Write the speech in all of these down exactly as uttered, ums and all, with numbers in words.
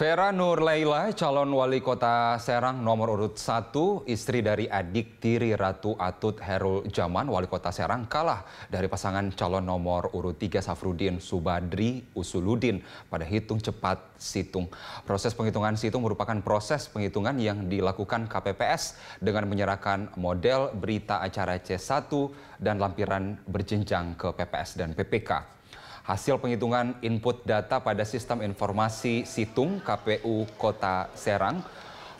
Vera Nurlaela, calon wali kota Serang nomor urut satu, istri dari adik tiri Ratu Atut Herul Jaman, wali kota Serang, kalah dari pasangan calon nomor urut tiga Safrudin Subadri Usuludin pada hitung cepat Situng. Proses penghitungan Situng merupakan proses penghitungan yang dilakukan K P P S dengan menyerahkan model berita acara C satu dan lampiran berjenjang ke P P S dan P P K. Hasil penghitungan input data pada sistem informasi Situng K P U Kota Serang,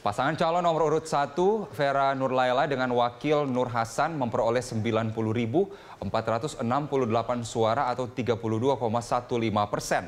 pasangan calon nomor urut satu Vera Nurlaela dengan wakil Nur Hasan memperoleh sembilan puluh ribu empat ratus enam puluh delapan suara atau tiga puluh dua koma lima belas persen.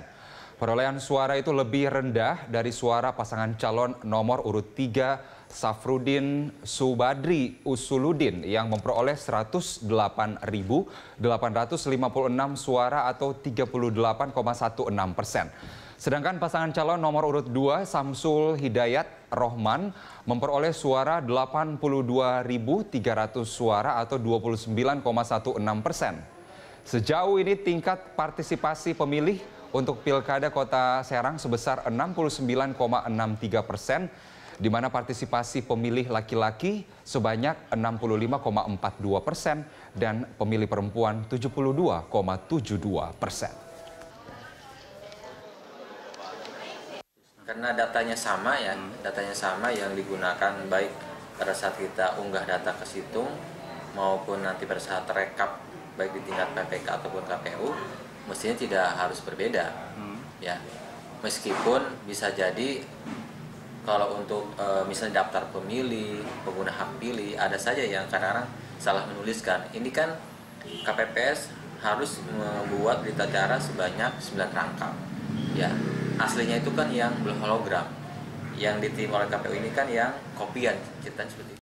Perolehan suara itu lebih rendah dari suara pasangan calon nomor urut tiga Safrudin Subadri Usuludin yang memperoleh seratus delapan ribu delapan ratus lima puluh enam suara atau tiga puluh delapan koma satu enam persen. Sedangkan pasangan calon nomor urut dua Samsul Hidayat Rohman memperoleh suara delapan puluh dua ribu tiga ratus suara atau dua puluh sembilan koma satu enam persen. Sejauh ini tingkat partisipasi pemilih untuk Pilkada Kota Serang sebesar enam puluh sembilan koma enam tiga persen, di mana partisipasi pemilih laki-laki sebanyak enam puluh lima koma empat dua persen dan pemilih perempuan tujuh puluh dua koma tujuh dua persen. Karena datanya sama ya, datanya sama yang digunakan baik pada saat kita unggah data ke Situng maupun nanti pada saat rekap baik di tingkat P P K ataupun K P U. Mestinya tidak harus berbeda, ya. Meskipun bisa jadi kalau untuk e, misalnya daftar pemilih, pengguna hak pilih, ada saja yang kadang-kadang salah menuliskan. Ini kan K P P S harus membuat berita acara sebanyak sembilan rangkap, ya. Aslinya itu kan yang berhologram, yang diterima oleh K P U ini kan yang kopian, ceritanya seperti itu.